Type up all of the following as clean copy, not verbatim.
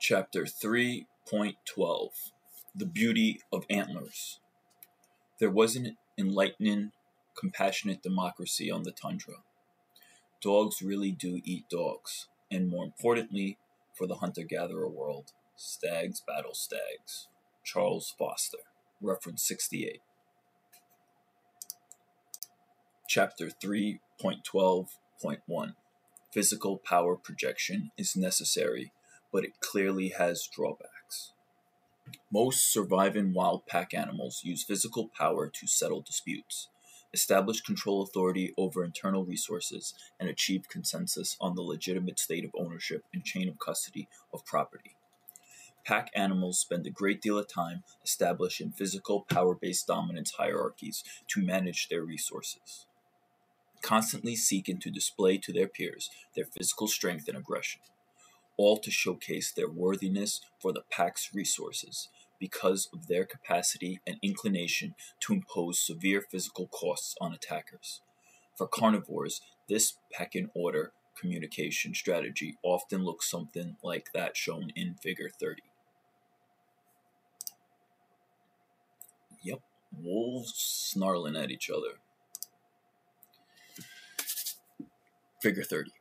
Chapter 3.12, The Beauty of Antlers. There was an enlightening, compassionate democracy on the tundra. Dogs really do eat dogs, and more importantly, for the hunter-gatherer world, stags battle stags. Charles Foster, reference 68. Chapter 3.12.1. Physical power projection is necessary, but it clearly has drawbacks. Most surviving wild pack animals use physical power to settle disputes, establish control authority over internal resources, and achieve consensus on the legitimate state of ownership and chain of custody of property. Pack animals spend a great deal of time establishing physical power-based dominance hierarchies to manage their resources, constantly seeking to display to their peers their physical strength and aggression, all to showcase their worthiness for the pack's resources because of their capacity and inclination to impose severe physical costs on attackers. For carnivores, this pack-in-order communication strategy often looks something like that shown in Figure 30. Yep, wolves snarling at each other. Figure 30.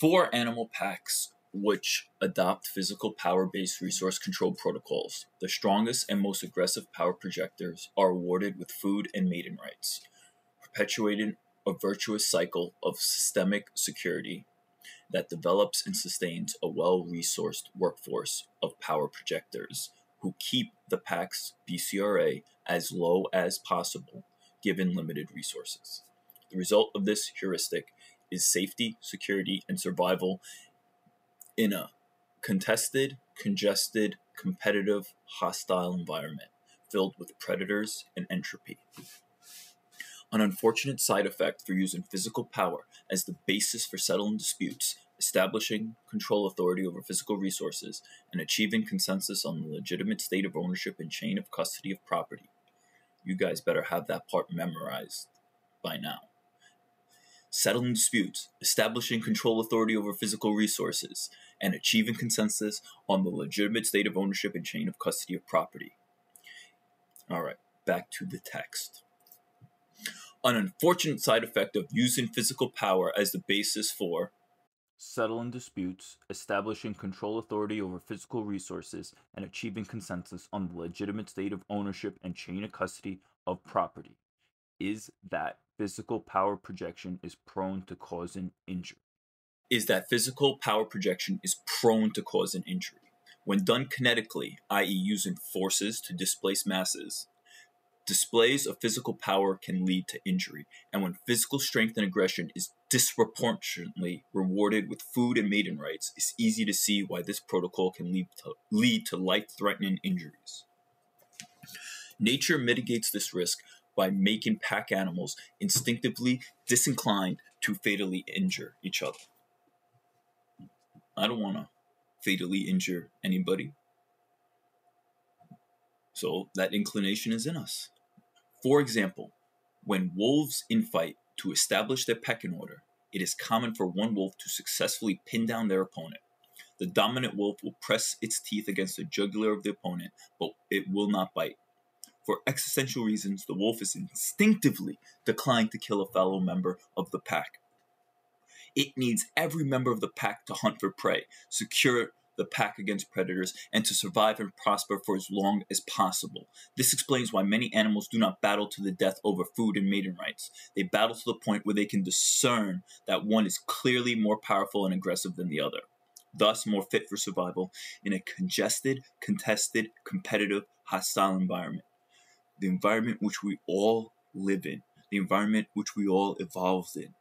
Four animal packs which adopt physical power-based resource control protocols, the strongest and most aggressive power projectors are awarded with food and mating rights, perpetuating a virtuous cycle of systemic security that develops and sustains a well-resourced workforce of power projectors who keep the pack's BCRA as low as possible, given limited resources. The result of this heuristic is safety, security, and survival in a contested, congested, competitive, hostile environment filled with predators and entropy. An unfortunate side effect for using physical power as the basis for settling disputes, establishing control authority over physical resources, and achieving consensus on the legitimate state of ownership and chain of custody of property. You guys better have that part memorized by now. Settling disputes, establishing control authority over physical resources, and achieving consensus on the legitimate state of ownership and chain of custody of property. All right, back to the text. An unfortunate side effect of using physical power as the basis for settling disputes, establishing control authority over physical resources, and achieving consensus on the legitimate state of ownership and chain of custody of property is that physical power projection is prone to causing injury. When done kinetically, i.e. using forces to displace masses, displays of physical power can lead to injury. And when physical strength and aggression is disproportionately rewarded with food and mating rights, it's easy to see why this protocol can lead to life-threatening injuries. Nature mitigates this risk by making pack animals instinctively disinclined to fatally injure each other. I don't want to fatally injure anybody. So that inclination is in us. For example, when wolves infight to establish their pecking order, it is common for one wolf to successfully pin down their opponent. The dominant wolf will press its teeth against the jugular of the opponent, but it will not bite. For existential reasons, the wolf is instinctively declined to kill a fellow member of the pack. It needs every member of the pack to hunt for prey, secure the pack against predators, and to survive and prosper for as long as possible. This explains why many animals do not battle to the death over food and mating rights. They battle to the point where they can discern that one is clearly more powerful and aggressive than the other, thus more fit for survival in a congested, contested, competitive, hostile environment. The environment which we all live in, the environment which we all evolved in.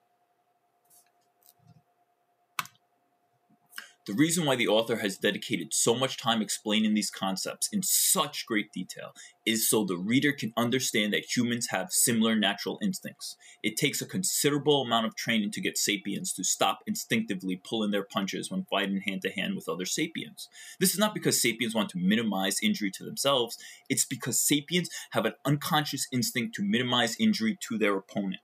The reason why the author has dedicated so much time explaining these concepts in such great detail is so the reader can understand that humans have similar natural instincts. It takes a considerable amount of training to get sapiens to stop instinctively pulling their punches when fighting hand-to-hand with other sapiens. This is not because sapiens want to minimize injury to themselves. It's because sapiens have an unconscious instinct to minimize injury to their opponent.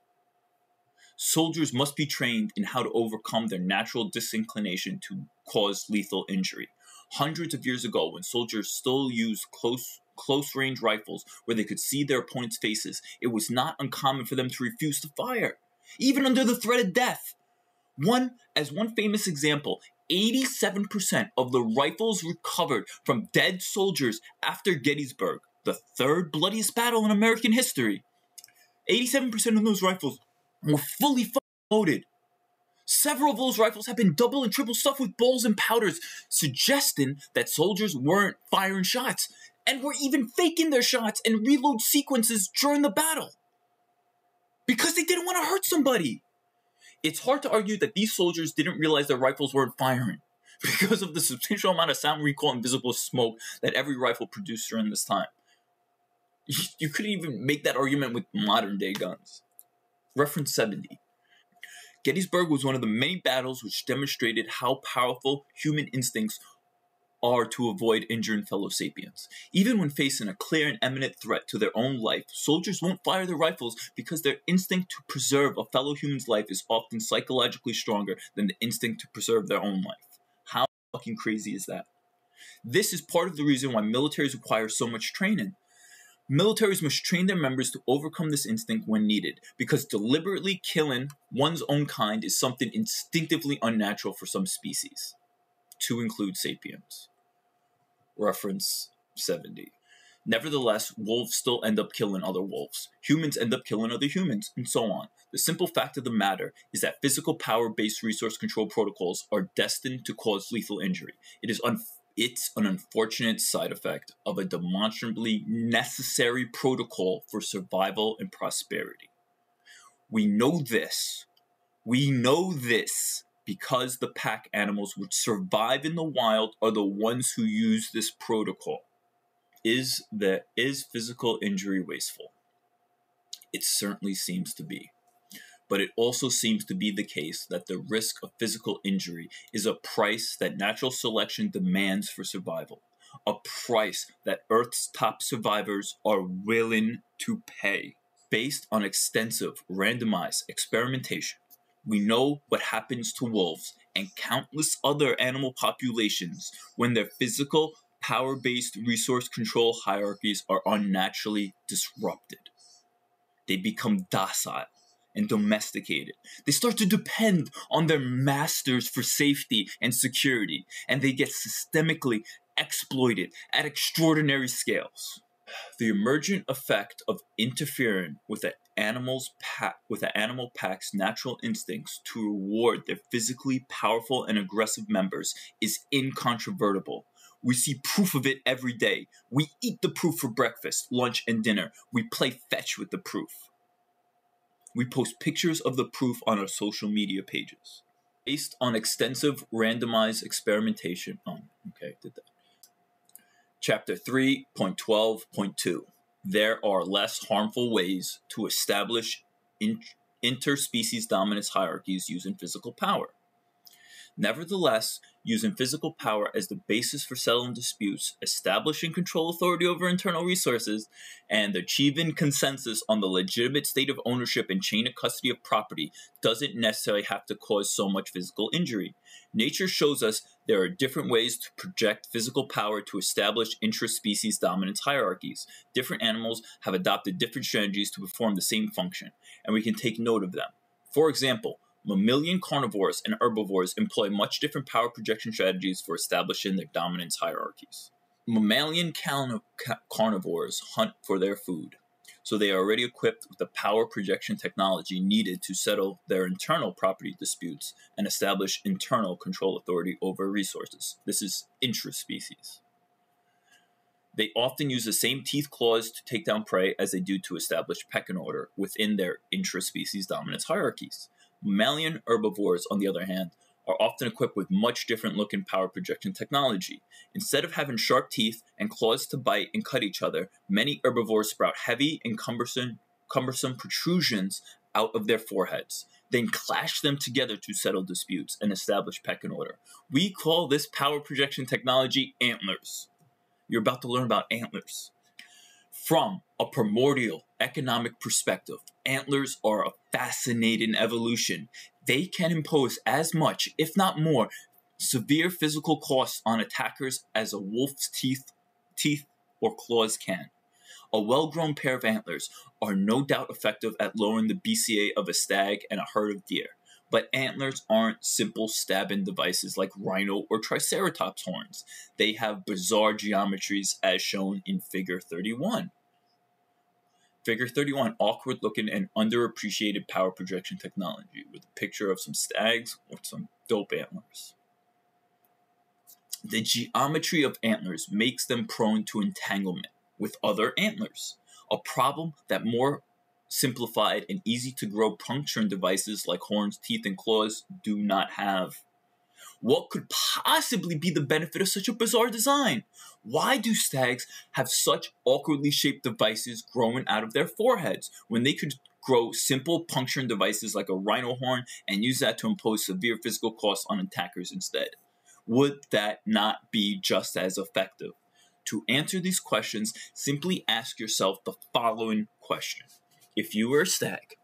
soldiers must be trained in how to overcome their natural disinclination to cause lethal injury. Hundreds of years ago, when soldiers still used close-range rifles where they could see their opponents' faces, it was not uncommon for them to refuse to fire, even under the threat of death. As one famous example, 87% of the rifles recovered from dead soldiers after Gettysburg, the third bloodiest battle in American history, 87% of those rifles were fully loaded. Several of those rifles have been double and triple stuffed with balls and powders, suggesting that soldiers weren't firing shots and were even faking their shots and reload sequences during the battle because they didn't want to hurt somebody. It's hard to argue that these soldiers didn't realize their rifles weren't firing because of the substantial amount of sound recoil and visible smoke that every rifle produced during this time. You couldn't even make that argument with modern-day guns. Reference 70. Gettysburg was one of the many battles which demonstrated how powerful human instincts are to avoid injuring fellow sapiens. Even when facing a clear and imminent threat to their own life, soldiers won't fire their rifles because their instinct to preserve a fellow human's life is often psychologically stronger than the instinct to preserve their own life. How fucking crazy is that? This is part of the reason why militaries require so much training. Militaries must train their members to overcome this instinct when needed, because deliberately killing one's own kind is something instinctively unnatural for some species, to include sapiens. Reference 70. Nevertheless, wolves still end up killing other wolves. Humans end up killing other humans, and so on. The simple fact of the matter is that physical power-based resource control protocols are destined to cause lethal injury. It's an unfortunate side effect of a demonstrably necessary protocol for survival and prosperity. We know this. We know this because the pack animals which survive in the wild are the ones who use this protocol. Is physical injury wasteful? It certainly seems to be. But it also seems to be the case that the risk of physical injury is a price that natural selection demands for survival, a price that Earth's top survivors are willing to pay. Based on extensive randomized experimentation, we know what happens to wolves and countless other animal populations when their physical, power-based resource control hierarchies are unnaturally disrupted. They become docile and domesticated. They start to depend on their masters for safety and security, and they get systemically exploited at extraordinary scales. The emergent effect of interfering with an animal pack's natural instincts to reward their physically powerful and aggressive members is incontrovertible. We see proof of it every day. We eat the proof for breakfast, lunch, and dinner. We play fetch with the proof. We post pictures of the proof on our social media pages. Based on extensive randomized experimentation on, Chapter 3.12.2. There are less harmful ways to establish interspecies dominance hierarchies using physical power. Nevertheless, using physical power as the basis for settling disputes, establishing control authority over internal resources, and achieving consensus on the legitimate state of ownership and chain of custody of property doesn't necessarily have to cause so much physical injury. Nature shows us there are different ways to project physical power to establish intraspecies dominance hierarchies. Different animals have adopted different strategies to perform the same function, and we can take note of them. For example, mammalian carnivores and herbivores employ much different power projection strategies for establishing their dominance hierarchies. Mammalian carnivores hunt for their food, so they are already equipped with the power projection technology needed to settle their internal property disputes and establish internal control authority over resources. This is intraspecies. They often use the same teeth claws to take down prey as they do to establish pecking order within their intraspecies dominance hierarchies. Mammalian herbivores, on the other hand, are often equipped with much different-looking power projection technology. Instead of having sharp teeth and claws to bite and cut each other, many herbivores sprout heavy and cumbersome protrusions out of their foreheads, then clash them together to settle disputes and establish pecking order. We call this power projection technology antlers. You're about to learn about antlers. From a primordial economic perspective, antlers are a fascinating evolution. They can impose as much, if not more, severe physical costs on attackers as a wolf's teeth or claws can. A well-grown pair of antlers are no doubt effective at lowering the BCA of a stag and a herd of deer, but antlers aren't simple stabbing devices like rhino or triceratops horns. They have bizarre geometries as shown in Figure 31. Figure 31, awkward-looking and underappreciated power projection technology with a picture of some stags or some dope antlers. The geometry of antlers makes them prone to entanglement with other antlers, a problem that more simplified and easy-to-grow puncturing devices like horns, teeth, and claws do not have. What could possibly be the benefit of such a bizarre design? Why do stags have such awkwardly shaped devices growing out of their foreheads when they could grow simple puncturing devices like a rhino horn and use that to impose severe physical costs on attackers instead? Would that not be just as effective? To answer these questions, simply ask yourself the following question. If you were a stag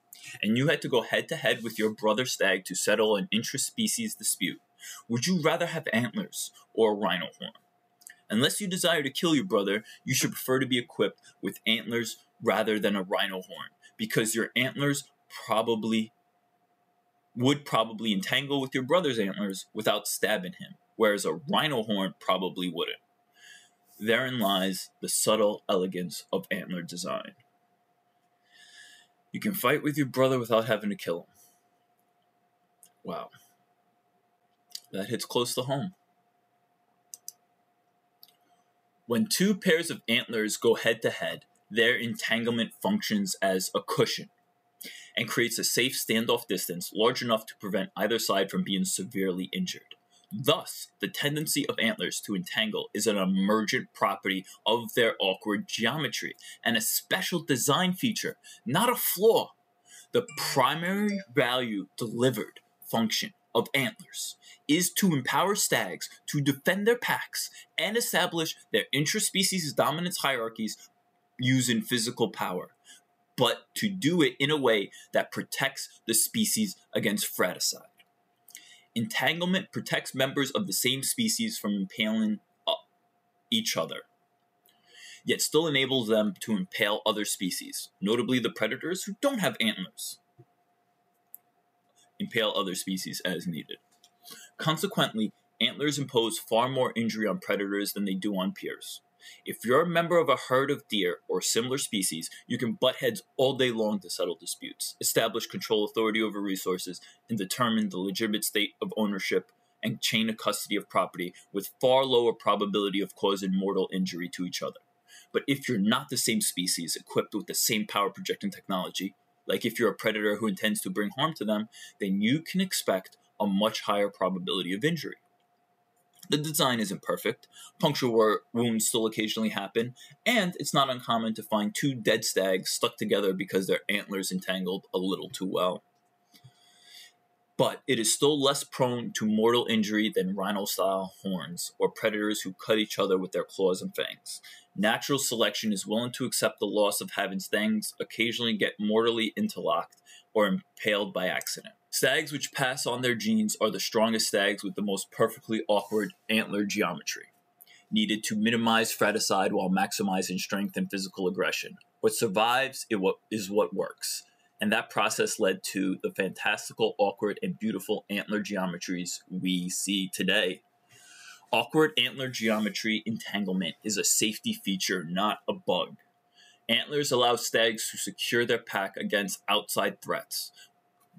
and you had to go head-to-head with your brother stag to settle an intra-species dispute, would you rather have antlers or a rhino horn? Unless you desire to kill your brother, you should prefer to be equipped with antlers rather than a rhino horn, because your antlers would probably entangle with your brother's antlers without stabbing him, whereas a rhino horn probably wouldn't. Therein lies the subtle elegance of antler design. You can fight with your brother without having to kill him. Wow. That hits close to home. When two pairs of antlers go head-to-head, their entanglement functions as a cushion and creates a safe standoff distance large enough to prevent either side from being severely injured. Thus, the tendency of antlers to entangle is an emergent property of their awkward geometry and a special design feature, not a flaw. The primary value delivered function of antlers is to empower stags to defend their packs and establish their intraspecies dominance hierarchies using physical power, but to do it in a way that protects the species against fratricide. Entanglement protects members of the same species from impaling each other, yet still enables them to impale other species, notably the predators who don't have antlers. Impale other species as needed. Consequently, antlers impose far more injury on predators than they do on peers. If you're a member of a herd of deer or similar species, you can butt heads all day long to settle disputes, establish control authority over resources, and determine the legitimate state of ownership and chain of custody of property with far lower probability of causing mortal injury to each other. But if you're not the same species equipped with the same power projecting technology, like if you're a predator who intends to bring harm to them, then you can expect a much higher probability of injury. The design isn't perfect, puncture wounds still occasionally happen, and it's not uncommon to find two dead stags stuck together because their antlers entangled a little too well. But it is still less prone to mortal injury than rhino-style horns, or predators who cut each other with their claws and fangs. Natural selection is willing to accept the loss of having stags occasionally get mortally interlocked or impaled by accident. Stags which pass on their genes are the strongest stags with the most perfectly awkward antler geometry, needed to minimize fratricide while maximizing strength and physical aggression. What survives is what works, and that process led to the fantastical, awkward, and beautiful antler geometries we see today. Awkward antler geometry entanglement is a safety feature, not a bug. Antlers allow stags to secure their pack against outside threats,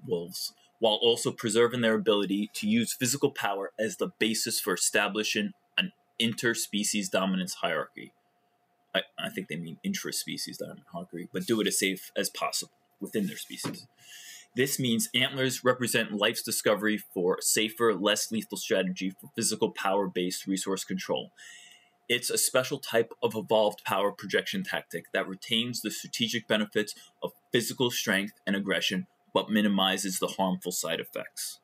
wolves, while also preserving their ability to use physical power as the basis for establishing an interspecies dominance hierarchy. I think they mean intraspecies dominance hierarchy, but do it as safe as possible within their species. This means antlers represent life's discovery for a safer, less lethal strategy for physical power-based resource control. It's a special type of evolved power projection tactic that retains the strategic benefits of physical strength and aggression, but minimizes the harmful side effects.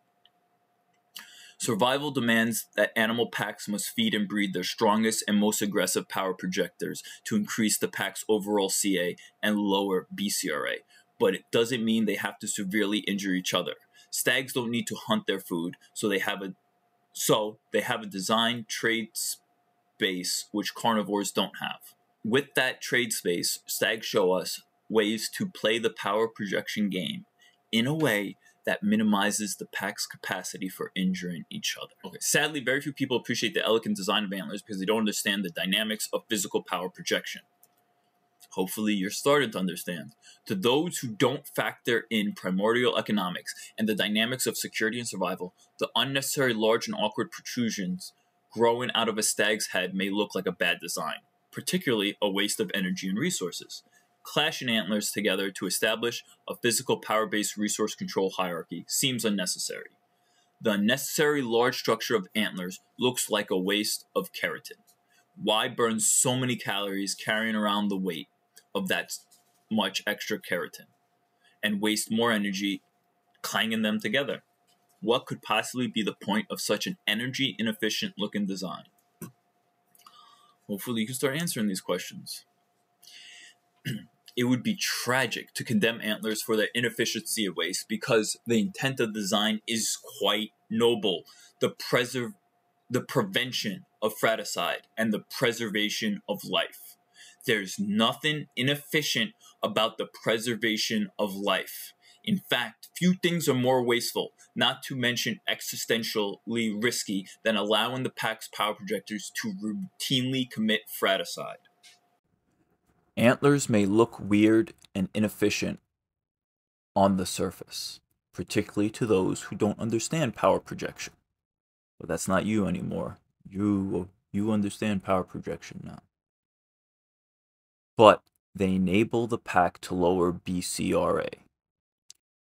Survival demands that animal packs must feed and breed their strongest and most aggressive power projectors to increase the pack's overall CA and lower BCRA. But it doesn't mean they have to severely injure each other. Stags don't need to hunt their food, so they have a designed trade space which carnivores don't have. With that trade space, stags show us ways to play the power projection game in a way that minimizes the pack's capacity for injuring each other. Okay. Sadly, very few people appreciate the elegant design of antlers because they don't understand the dynamics of physical power projection. Hopefully you're starting to understand. To those who don't factor in primordial economics and the dynamics of security and survival, the unnecessary large and awkward protrusions growing out of a stag's head may look like a bad design, particularly a waste of energy and resources. Clashing antlers together to establish a physical power-based resource control hierarchy seems unnecessary. The unnecessary large structure of antlers looks like a waste of keratin. Why burn so many calories carrying around the weight of that much extra keratin and waste more energy clanging them together? What could possibly be the point of such an energy-inefficient looking design? Hopefully you can start answering these questions. It would be tragic to condemn antlers for their inefficiency and waste because the intent of design is quite noble. The prevention of fratricide and the preservation of life. There's nothing inefficient about the preservation of life. In fact, few things are more wasteful, not to mention existentially risky, than allowing the pack's power projectors to routinely commit fratricide. Antlers may look weird and inefficient on the surface, particularly to those who don't understand power projection. But that's not you anymore. You understand power projection now. But they enable the pack to lower BCRA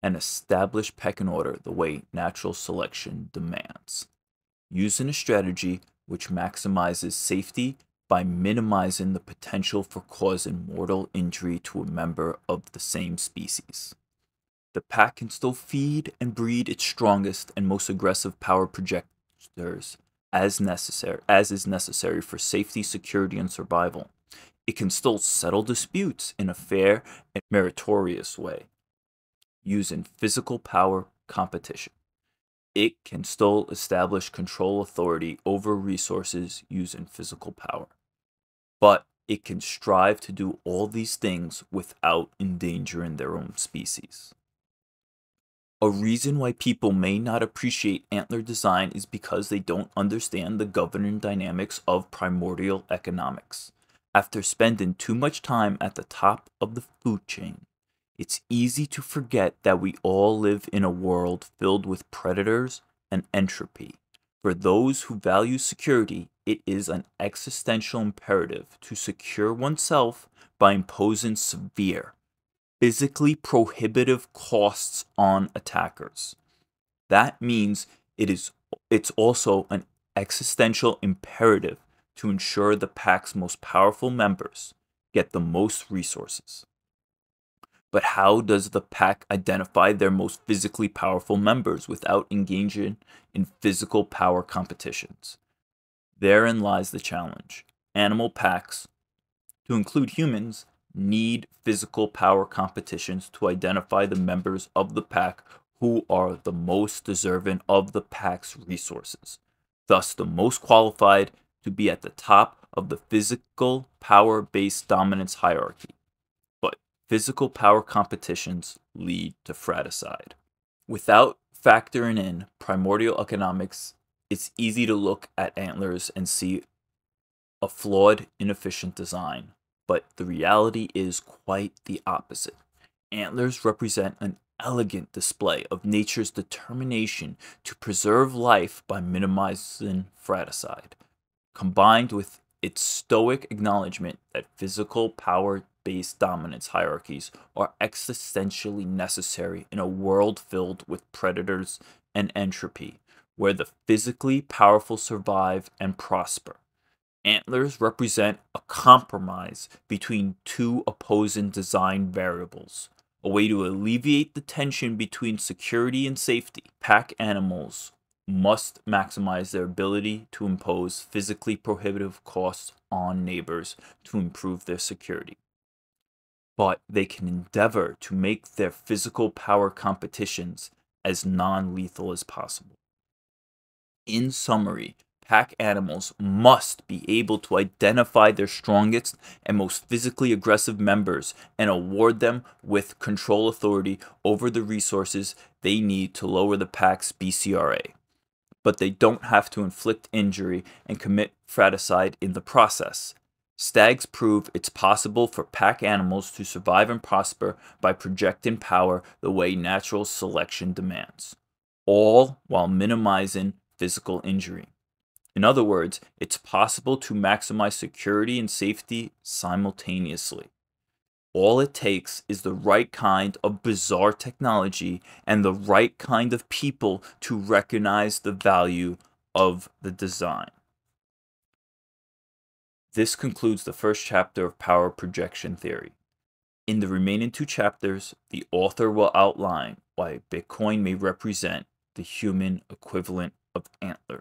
and establish pecking order the way natural selection demands, using a strategy which maximizes safety by minimizing the potential for causing mortal injury to a member of the same species. The pack can still feed and breed its strongest and most aggressive power projectors as is necessary for safety, security, and survival. It can still settle disputes in a fair and meritorious way, using physical power competition. It can still establish control authority over resources using physical power. But it can strive to do all these things without endangering their own species. A reason why people may not appreciate antler design is because they don't understand the governing dynamics of primordial economics. After spending too much time at the top of the food chain, it's easy to forget that we all live in a world filled with predators and entropy. For those who value security, it is an existential imperative to secure oneself by imposing severe, physically prohibitive costs on attackers. That means it's also an existential imperative to ensure the pack's most powerful members get the most resources. But how does the pack identify their most physically powerful members without engaging in physical power competitions? Therein lies the challenge. Animal packs, to include humans, need physical power competitions to identify the members of the pack who are the most deserving of the pack's resources, thus the most qualified to be at the top of the physical power-based dominance hierarchy. Physical power competitions lead to fratricide. Without factoring in primordial economics, it's easy to look at antlers and see a flawed, inefficient design, but the reality is quite the opposite. Antlers represent an elegant display of nature's determination to preserve life by minimizing fratricide, combined with its stoic acknowledgement that physical power-based dominance hierarchies are existentially necessary in a world filled with predators and entropy, where the physically powerful survive and prosper. Antlers represent a compromise between two opposing design variables, a way to alleviate the tension between security and safety. Pack animals must maximize their ability to impose physically prohibitive costs on neighbors to improve their security. But they can endeavor to make their physical power competitions as non-lethal as possible. In summary, pack animals must be able to identify their strongest and most physically aggressive members and award them with control authority over the resources they need to lower the pack's BCRA. But they don't have to inflict injury and commit fratricide in the process. Stags prove it's possible for pack animals to survive and prosper by projecting power the way natural selection demands, all while minimizing physical injury. In other words, it's possible to maximize security and safety simultaneously. All it takes is the right kind of bizarre technology and the right kind of people to recognize the value of the design. This concludes the first chapter of Power Projection Theory. In the remaining two chapters, the author will outline why Bitcoin may represent the human equivalent of antlers.